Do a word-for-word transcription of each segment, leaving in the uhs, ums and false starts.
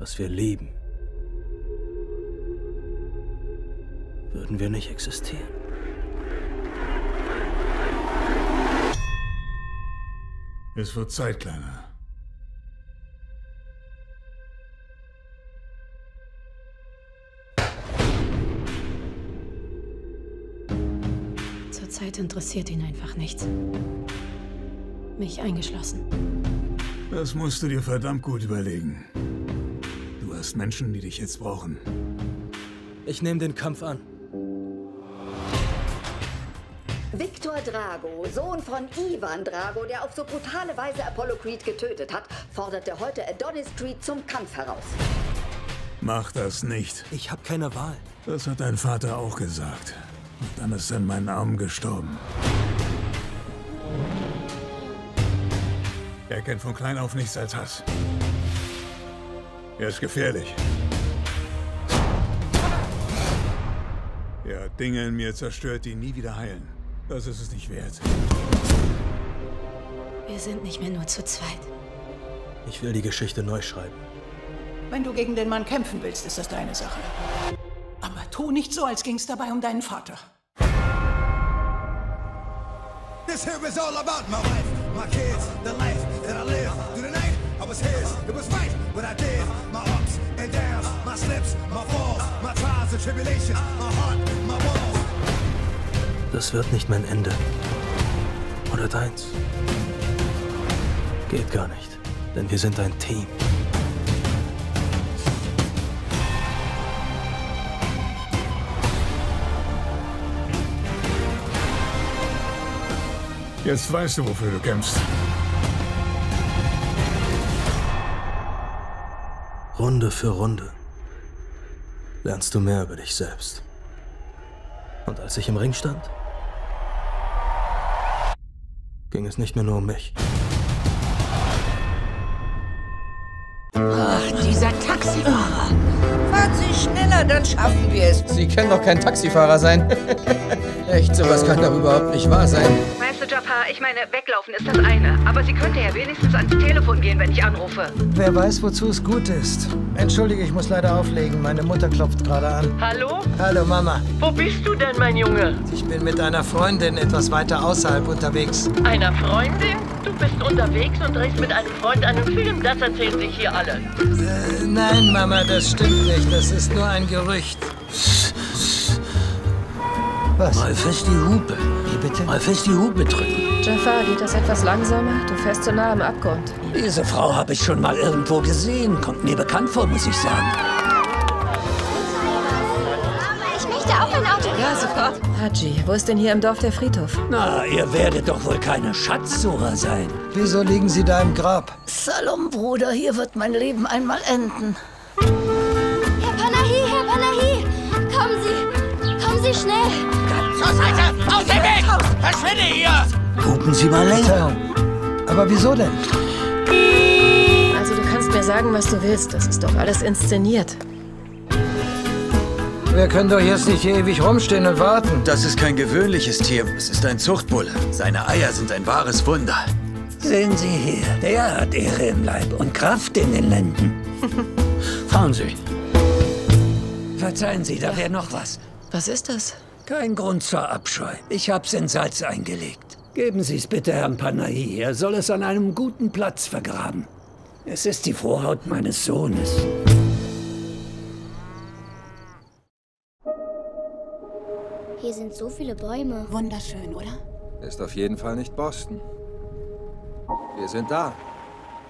Was wir lieben, würden wir nicht existieren. Es wird Zeit, Kleiner. Zurzeit interessiert ihn einfach nichts. Mich eingeschlossen. Das musst du dir verdammt gut überlegen. Menschen, die dich jetzt brauchen. Ich nehme den Kampf an. Victor Drago, Sohn von Ivan Drago, der auf so brutale Weise Apollo Creed getötet hat, forderte heute Adonis Creed zum Kampf heraus. Mach das nicht. Ich habe keine Wahl. Das hat dein Vater auch gesagt. Und dann ist er in meinen Armen gestorben. Er kennt von klein auf nichts als Hass. Er ist gefährlich. Er hat Dinge in mir zerstört, die nie wieder heilen. Das ist es nicht wert. Wir sind nicht mehr nur zu zweit. Ich will die Geschichte neu schreiben. Wenn du gegen den Mann kämpfen willst, ist das deine Sache. Aber tu nicht so, als ging's dabei um deinen Vater. This here is all about my wife, my kids, the life that I live. Through the night, I was his. It was right. What I did, my ups and downs, my slips, my falls, my trials and tribulations, my heart, my walls. Das wird nicht mein Ende. Oder deins. Geht gar nicht, denn wir sind ein Team. Jetzt weißt du, wofür du kämpfst. Runde für Runde lernst du mehr über dich selbst. Und als ich im Ring stand, ging es nicht mehr nur um mich. Ach, dieser Taxifahrer. Fahrt Sie schneller, dann schaffen wir es. Sie können doch kein Taxifahrer sein. Echt, sowas kann doch überhaupt nicht wahr sein. Ich meine, weglaufen ist das eine, aber sie könnte ja wenigstens ans Telefon gehen, wenn ich anrufe. Wer weiß, wozu es gut ist. Entschuldige, ich muss leider auflegen. Meine Mutter klopft gerade an. Hallo? Hallo, Mama. Wo bist du denn, mein Junge? Ich bin mit einer Freundin etwas weiter außerhalb unterwegs. Einer Freundin? Du bist unterwegs und drehst mit einem Freund einen Film. Das erzählen sich hier alle. Äh, nein, Mama, das stimmt nicht. Das ist nur ein Gerücht. Was? Mal fest die Hupe. Wie bitte? Mal fest die Hupe drücken. Jafar, geht das etwas langsamer? Du fährst zu nah am Abgrund. Diese Frau habe ich schon mal irgendwo gesehen. Kommt mir bekannt vor, muss ich sagen. Aber ich möchte auch ein Auto. Ja, sofort. Haji, wo ist denn hier im Dorf der Friedhof? Na, ihr werdet doch wohl keine Schatzsucher sein. Wieso liegen Sie da im Grab? Salom, Bruder, hier wird mein Leben einmal enden. Herr Panahi, Herr Panahi, kommen Sie, kommen Sie schnell. Zur Seite! Aus dem Weg! Verschwinde hier! Gucken Sie mal länger. Aber wieso denn? Also, du kannst mir sagen, was du willst. Das ist doch alles inszeniert. Wir können doch jetzt nicht hier ewig rumstehen und warten. Das ist kein gewöhnliches Tier. Es ist ein Zuchtbulle. Seine Eier sind ein wahres Wunder. Sehen Sie hier, der hat Ehre im Leib und Kraft in den Lenden. Fahren Sie. Verzeihen Sie, da wäre noch was. Was ist das? Kein Grund zur Abscheu. Ich hab's in Salz eingelegt. Geben Sie es bitte Herrn Panahi. Er soll es an einem guten Platz vergraben. Es ist die Vorhaut meines Sohnes. Hier sind so viele Bäume. Wunderschön, oder? Ist auf jeden Fall nicht Boston. Wir sind da.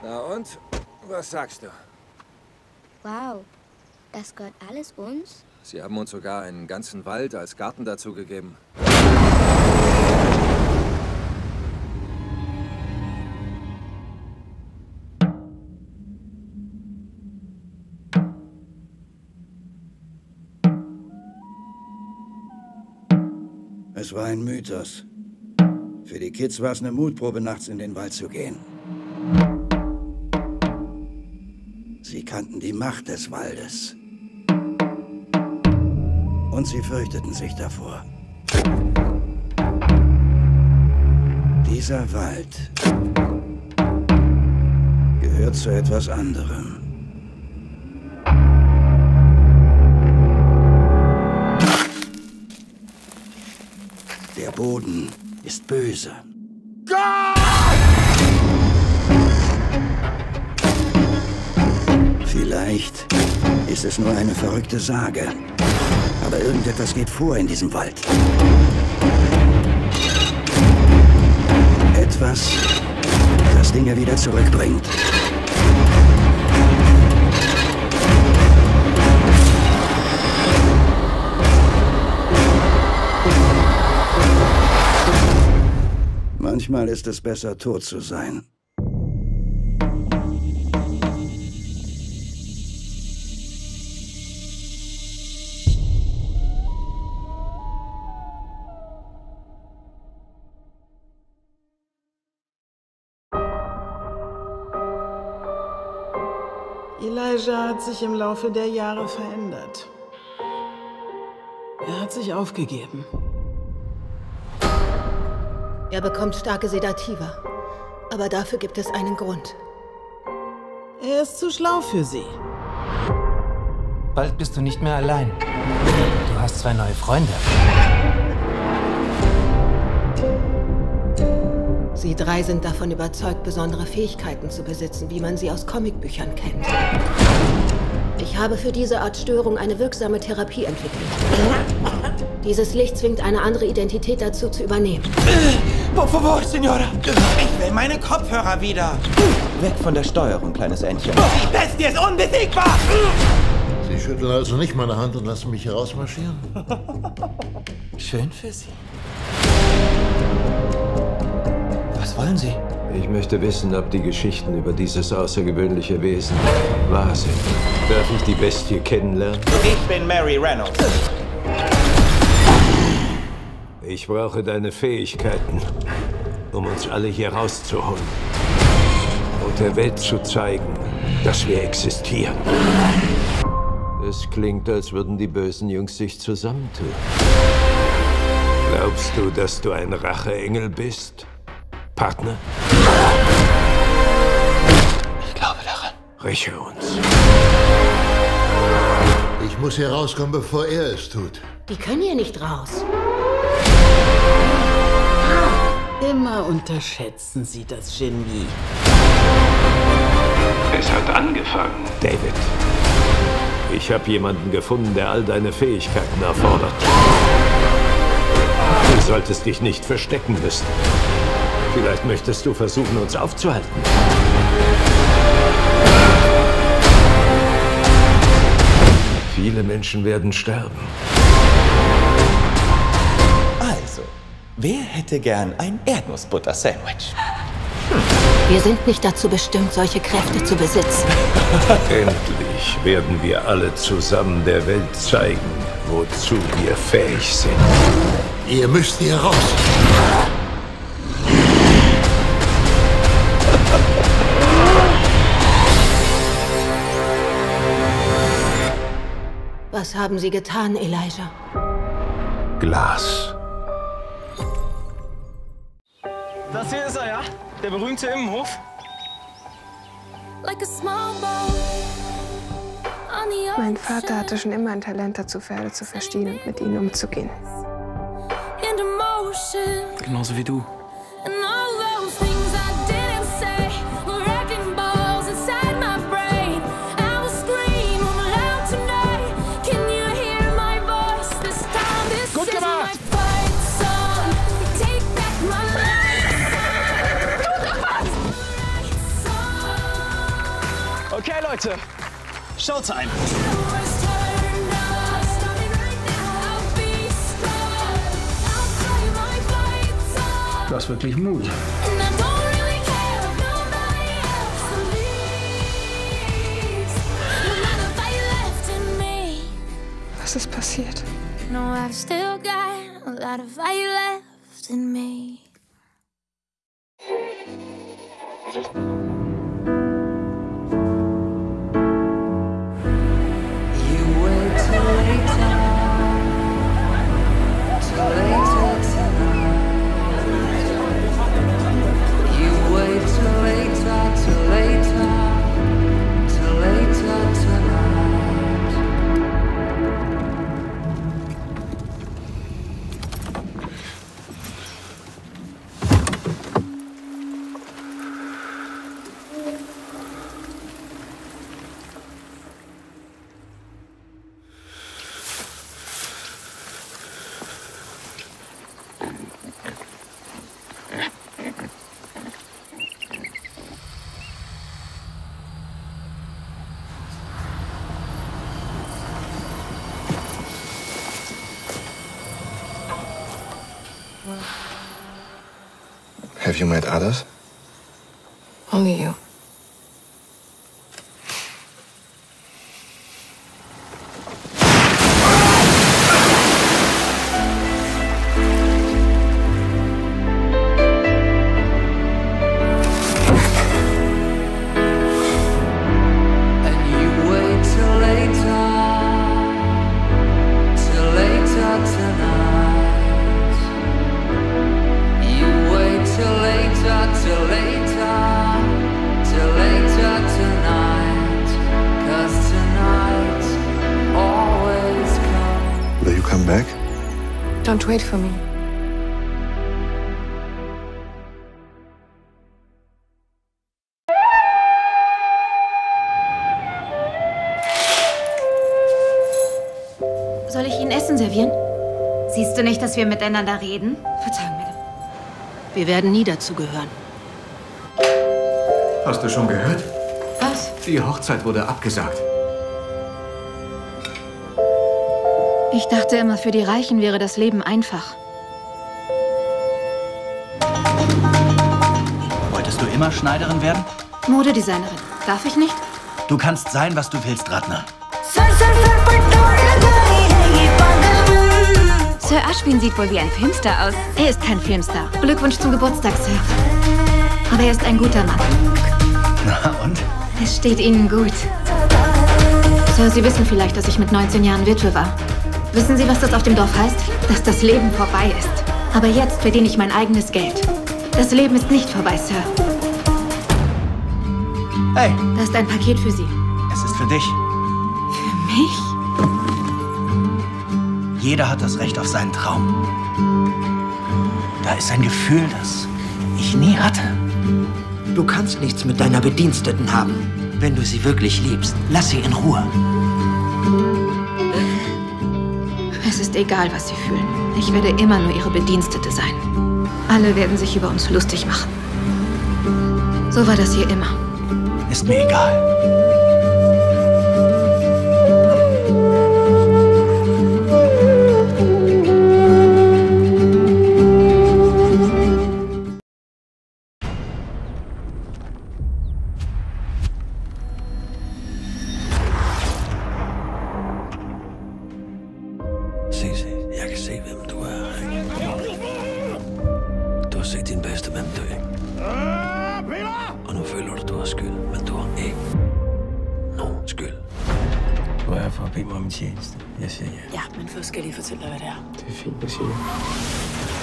Na und? Was sagst du? Wow, das gehört alles uns? Sie haben uns sogar einen ganzen Wald als Garten dazu gegeben. Es war ein Mythos. Für die Kids war es eine Mutprobe, nachts in den Wald zu gehen. Sie kannten die Macht des Waldes. Und sie fürchteten sich davor. Dieser Wald gehört zu etwas anderem. Der Boden ist böse. Vielleicht ist es nur eine verrückte Sage, aber irgendetwas geht vor in diesem Wald. Etwas, das Dinge wieder zurückbringt. Manchmal ist es besser, tot zu sein. Elijah hat sich im Laufe der Jahre verändert. Er hat sich aufgegeben. Er bekommt starke Sedativa, aber dafür gibt es einen Grund. Er ist zu schlau für sie. Bald bist du nicht mehr allein. Du hast zwei neue Freunde. Sie drei sind davon überzeugt, besondere Fähigkeiten zu besitzen, wie man sie aus Comicbüchern kennt. Ich habe für diese Art Störung eine wirksame Therapie entwickelt. Dieses Licht zwingt eine andere Identität dazu zu übernehmen. Por favor, Senora! Ich will meine Kopfhörer wieder! Weg von der Steuerung, kleines Entchen. Die Bestie ist unbesiegbar! Sie schütteln also nicht meine Hand und lassen mich rausmarschieren? Schön für Sie. Was wollen Sie? Ich möchte wissen, ob die Geschichten über dieses außergewöhnliche Wesen wahr sind. Darf ich die Bestie kennenlernen? Ich bin Mary Reynolds. Ich brauche deine Fähigkeiten, um uns alle hier rauszuholen und der Welt zu zeigen, dass wir existieren. Es klingt, als würden die bösen Jungs sich zusammentun. Glaubst du, dass du ein Racheengel bist, Partner? Ich glaube daran. Räche uns. Ich muss hier rauskommen, bevor er es tut. Die können hier nicht raus. Immer unterschätzen Sie das Genie. Es hat angefangen. David, ich habe jemanden gefunden, der all deine Fähigkeiten erfordert. Du solltest dich nicht verstecken müssen. Vielleicht möchtest du versuchen, uns aufzuhalten. Viele Menschen werden sterben. Also, wer hätte gern ein Erdnussbutter-Sandwich? Wir sind nicht dazu bestimmt, solche Kräfte zu besitzen. Endlich werden wir alle zusammen der Welt zeigen, wozu wir fähig sind. Ihr müsst hier raus. Was haben Sie getan, Elijah? Glas. Das hier ist er, ja? Der berühmte Immenhof. Mein Vater hatte schon immer ein Talent dazu, Pferde zu verstehen und mit ihnen umzugehen. Genauso wie du. Okay, Leute, schaut's ein. Du hast wirklich Mut. Was ist passiert? Have you met others? Only you. Don't wait for me. Soll ich Ihnen Essen servieren? Siehst du nicht, dass wir miteinander reden? Verzeihung, bitte. Wir werden nie dazugehören. Hast du schon gehört? Was? Die Hochzeit wurde abgesagt. Ich dachte immer, für die Reichen wäre das Leben einfach. Wolltest du immer Schneiderin werden? Modedesignerin. Darf ich nicht? Du kannst sein, was du willst, Ratner. Sir Ashwin sieht wohl wie ein Filmstar aus. Er ist kein Filmstar. Glückwunsch zum Geburtstag, Sir. Aber er ist ein guter Mann. Na und? Es steht Ihnen gut. Sir, Sie wissen vielleicht, dass ich mit neunzehn Jahren Witwe war. Wissen Sie, was das auf dem Dorf heißt? Dass das Leben vorbei ist. Aber jetzt verdiene ich mein eigenes Geld. Das Leben ist nicht vorbei, Sir. Hey! Das ist ein Paket für Sie. Es ist für dich. Für mich? Jeder hat das Recht auf seinen Traum. Da ist ein Gefühl, das ich nie hatte. Du kannst nichts mit deiner Bediensteten haben. Wenn du sie wirklich liebst, lass sie in Ruhe. Es ist egal, was sie fühlen. Ich werde immer nur ihre Bedienstete sein. Alle werden sich über uns lustig machen. So war das hier immer. Ist mir egal. Det er den bedste, hvem du er. Og nu føler du, du har skyld, men du har ikke. Do I have for people I'm changed? Yes, yeah, yeah. Jeg har min første lige fortælle dig, hvad det er. Det er fint at sige.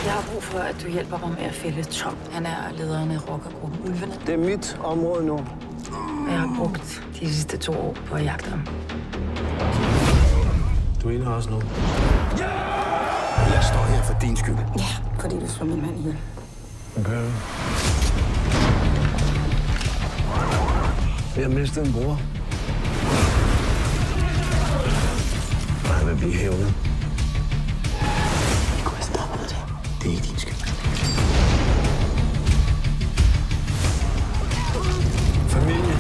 Jeg har brug for, at du hjælper mig med at fælde Tom. Han er lederen af rockergruppen Ulvene. Det er mit område nu. Jeg har brugt de sidste to år på at jagte ham. Du er en af os nu. Ja! Jeg står her for din skyld. Ja, fordi du slår min mand ihjel. Okay. Jeg har mistet en bror. Han vil blive hævnet. Jeg kunne have stoppet det. Det er ikke din skyld. Familie.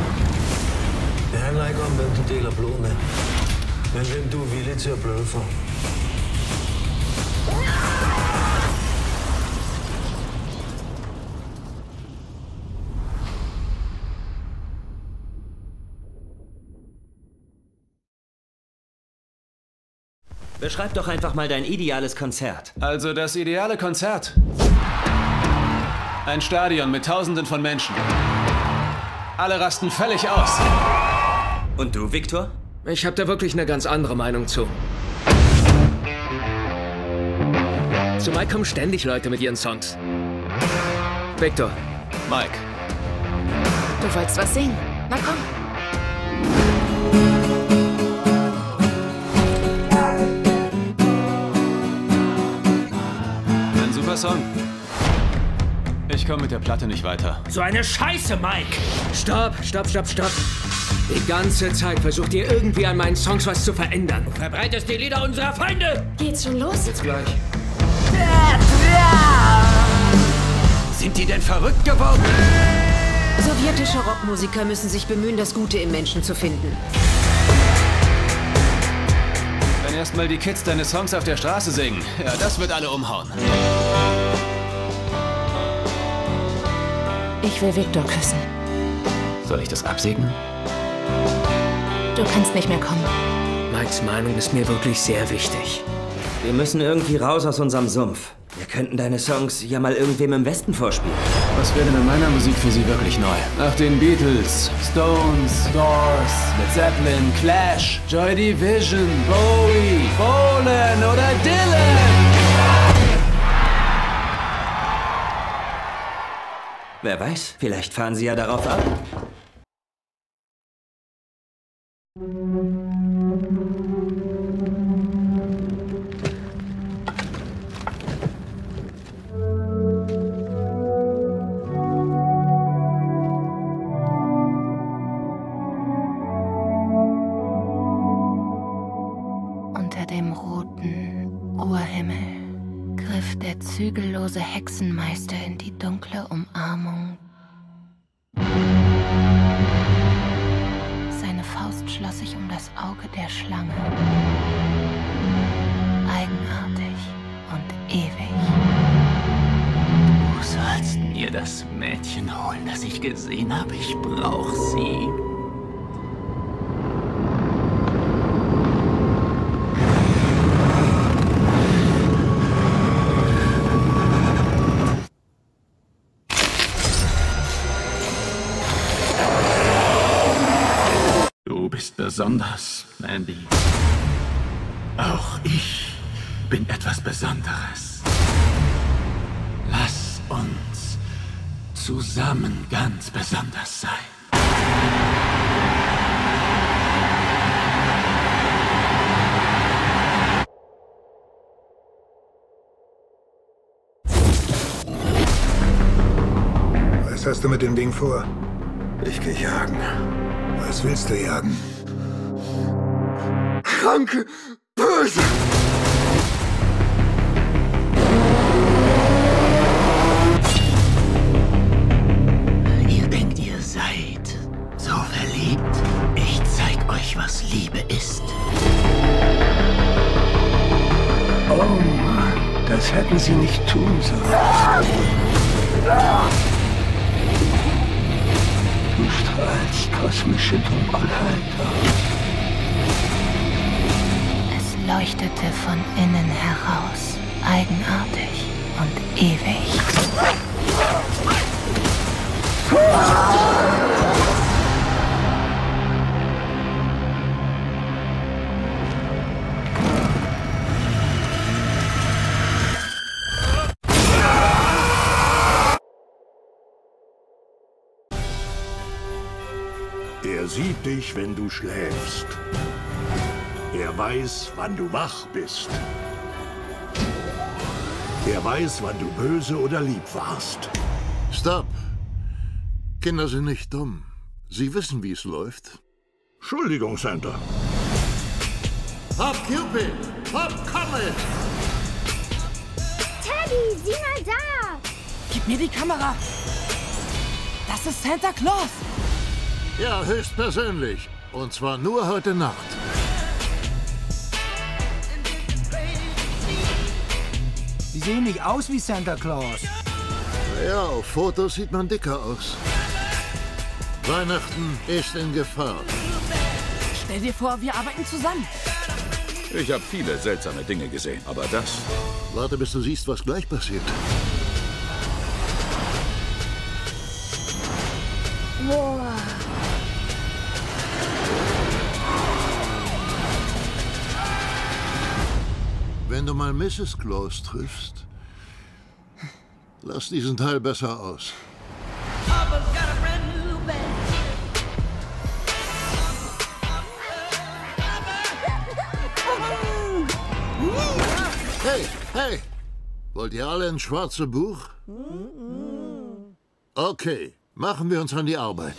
Det handler ikke om, hvem du deler blod med. Men hvem du er villig til at bløde for. Beschreib doch einfach mal dein ideales Konzert. Also das ideale Konzert. Ein Stadion mit Tausenden von Menschen. Alle rasten völlig aus. Und du, Viktor? Ich habe da wirklich eine ganz andere Meinung zu. Zu Mike kommen ständig Leute mit ihren Songs. Viktor. Mike. Du wolltest was singen. Na komm. Song. Ich komme mit der Platte nicht weiter. So eine Scheiße, Mike! Stopp, stopp, stopp, stopp. Die ganze Zeit versucht ihr irgendwie an meinen Songs was zu verändern. Du verbreitest die Lieder unserer Feinde! Geht's schon los? Jetzt gleich. Sind die denn verrückt geworden? Sowjetische Rockmusiker müssen sich bemühen, das Gute im Menschen zu finden. Wenn erstmal die Kids deine Songs auf der Straße singen, ja, das wird alle umhauen. Ich will Viktor küssen. Soll ich das absegnen? Du kannst nicht mehr kommen. Mikes Meinung ist mir wirklich sehr wichtig. Wir müssen irgendwie raus aus unserem Sumpf. Wir könnten deine Songs ja mal irgendwem im Westen vorspielen. Was wäre denn in meiner Musik für sie wirklich neu? Nach den Beatles, Stones, Doors, Led Zeppelin, Clash, Joy Division, Bowie, Bolan oder Dylan! Wer weiß, vielleicht fahren sie ja darauf ab. Zügellose Hexenmeister in die dunkle Umarmung. Seine Faust schloss sich um das Auge der Schlange. Eigenartig und ewig. Du sollst mir das Mädchen holen, das ich gesehen habe. Ich brauche sie. Besonders, Andy. Auch ich bin etwas Besonderes. Lass uns zusammen ganz besonders sein. Was hast du mit dem Ding vor? Ich gehe jagen. Was willst du jagen? Kranke, böse! Ihr denkt, ihr seid so verliebt. Ich zeig euch, was Liebe ist. Oh Mann, das hätten sie nicht tun sollen. Du strahlst kosmische Dunkelheit aus. Leuchtete von innen heraus, eigenartig und ewig. sucht dich, wenn du schläfst. Er weiß, wann du wach bist. Er weiß, wann du böse oder lieb warst. Stopp! Kinder sind nicht dumm. Sie wissen, wie es läuft. Entschuldigung, Santa. Hop Cupid! Hop Comet! Teddy, sieh mal da! Gib mir die Kamera! Das ist Santa Claus! Ja, höchstpersönlich. Und zwar nur heute Nacht. Sie sehen nicht aus wie Santa Claus. Ja, auf Fotos sieht man dicker aus. Weihnachten ist in Gefahr. Stell dir vor, wir arbeiten zusammen. Ich habe viele seltsame Dinge gesehen, aber das... Warte, bis du siehst, was gleich passiert. Wow. Wenn du mal Misses Claus triffst, lass diesen Teil besser aus. Hey, hey! Wollt ihr alle ins schwarze Buch? Okay, machen wir uns an die Arbeit.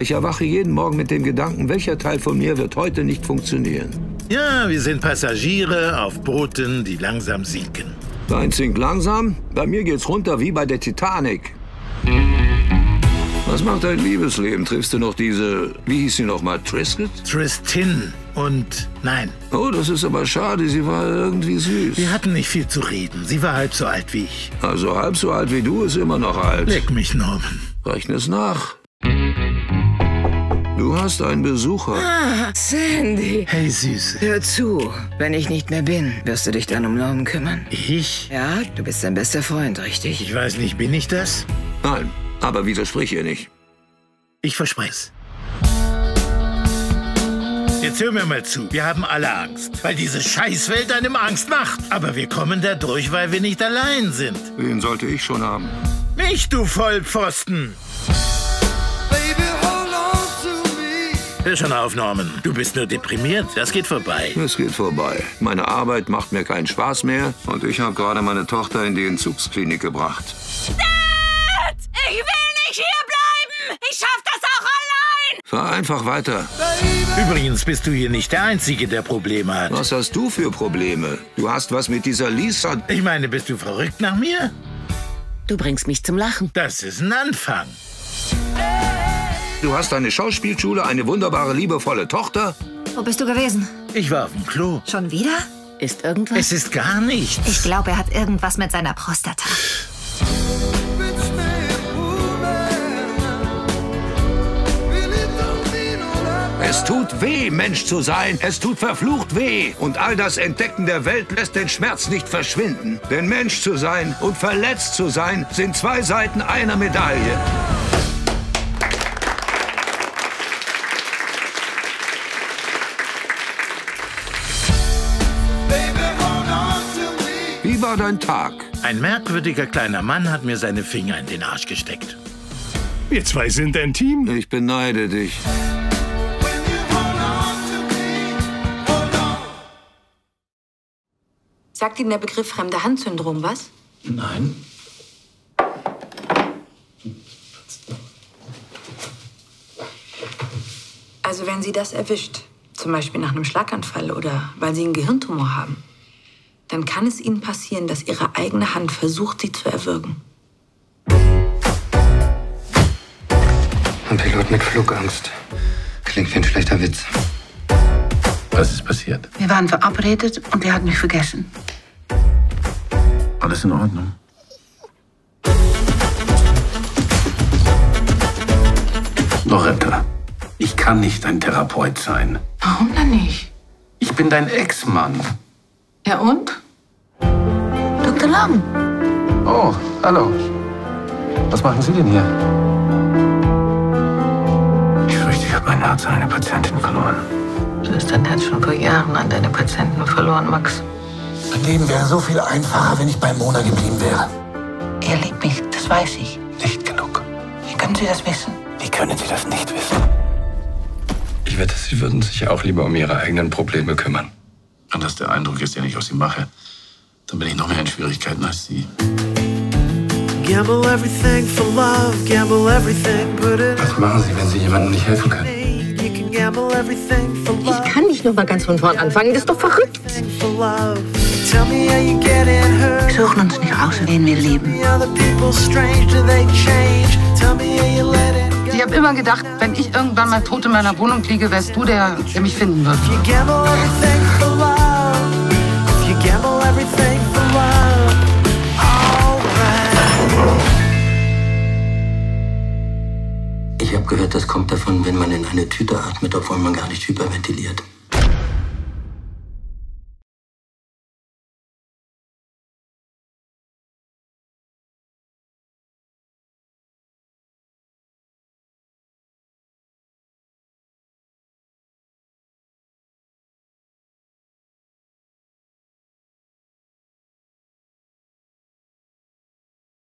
Ich erwache jeden Morgen mit dem Gedanken, welcher Teil von mir wird heute nicht funktionieren. Ja, wir sind Passagiere auf Booten, die langsam sinken. Dein sinkt langsam? Bei mir geht's runter wie bei der Titanic. Was macht dein Liebesleben? Triffst du noch diese, wie hieß sie nochmal, Trisket? Tristin und nein. Oh, das ist aber schade, sie war irgendwie süß. Wir hatten nicht viel zu reden, sie war halb so alt wie ich. Also halb so alt wie du ist immer noch alt. Leck mich, Norman. Rechne es nach. Du hast einen Besucher. Ah, Sandy. Hey, Süße. Hör zu, wenn ich nicht mehr bin, wirst du dich dann um Norman kümmern? Ich? Ja, du bist sein bester Freund, richtig? Ich weiß nicht, bin ich das? Nein. Aber widersprich ihr nicht. Ich verspreche es. Jetzt hör mir mal zu. Wir haben alle Angst, weil diese Scheißwelt einem Angst macht. Aber wir kommen da durch, weil wir nicht allein sind. Wen sollte ich schon haben? Mich, du Vollpfosten! Baby, hold on to me. Hör schon auf, Norman. Du bist nur deprimiert. Das geht vorbei. Es geht vorbei. Meine Arbeit macht mir keinen Spaß mehr. Und ich habe gerade meine Tochter in die Entzugsklinik gebracht. Ich will nicht hier bleiben! Ich schaff das auch allein! Fahr einfach weiter. Übrigens bist du hier nicht der Einzige, der Probleme hat. Was hast du für Probleme? Du hast was mit dieser Lisa... Ich meine, bist du verrückt nach mir? Du bringst mich zum Lachen. Das ist ein Anfang. Du hast eine Schauspielschule, eine wunderbare, liebevolle Tochter. Wo bist du gewesen? Ich war auf dem Klo. Schon wieder? Ist irgendwas? Es ist gar nichts. Ich glaube, er hat irgendwas mit seiner Prostata. Es tut weh, Mensch zu sein. Es tut verflucht weh. Und all das Entdecken der Welt lässt den Schmerz nicht verschwinden. Denn Mensch zu sein und verletzt zu sein, sind zwei Seiten einer Medaille. Wie war dein Tag? Ein merkwürdiger kleiner Mann hat mir seine Finger in den Arsch gesteckt. Wir zwei sind ein Team. Ich beneide dich. Sagt Ihnen der Begriff Fremde-Hand-Syndrom was? Nein. Also wenn Sie das erwischt, zum Beispiel nach einem Schlaganfall oder weil Sie einen Gehirntumor haben, dann kann es Ihnen passieren, dass Ihre eigene Hand versucht, Sie zu erwürgen. Ein Pilot mit Flugangst. Klingt wie ein schlechter Witz. Was ist passiert? Wir waren verabredet und er hat mich vergessen. Alles in Ordnung. Loretta, ich kann nicht dein Therapeut sein. Warum denn nicht? Ich bin dein Ex-Mann. Ja und? Doktor Lamm. Oh, hallo. Was machen Sie denn hier? Ich fürchte, ich habe mein Herz an eine Patientin verloren. Du hast dein Herz schon vor Jahren an deine Patienten verloren, Max. Das Leben wäre so viel einfacher, wenn ich bei Mona geblieben wäre. Er liebt mich, das weiß ich. Nicht genug. Wie können Sie das wissen? Wie können Sie das nicht wissen? Ich wette, Sie würden sich auch lieber um Ihre eigenen Probleme kümmern. Und dass der Eindruck ist, den ich aus ihm mache, dann bin ich noch mehr in Schwierigkeiten als Sie. Was machen Sie, wenn Sie jemandem nicht helfen können? Ich kann nicht noch mal ganz von vorn anfangen, das ist doch verrückt. Wir suchen uns nicht raus, wen wir lieben. Ich habe immer gedacht, wenn ich irgendwann mal tot in meiner Wohnung liege, wärst du der, der mich finden wird. Ich habe gehört, das kommt davon, wenn man in eine Tüte atmet, obwohl man gar nicht hyperventiliert.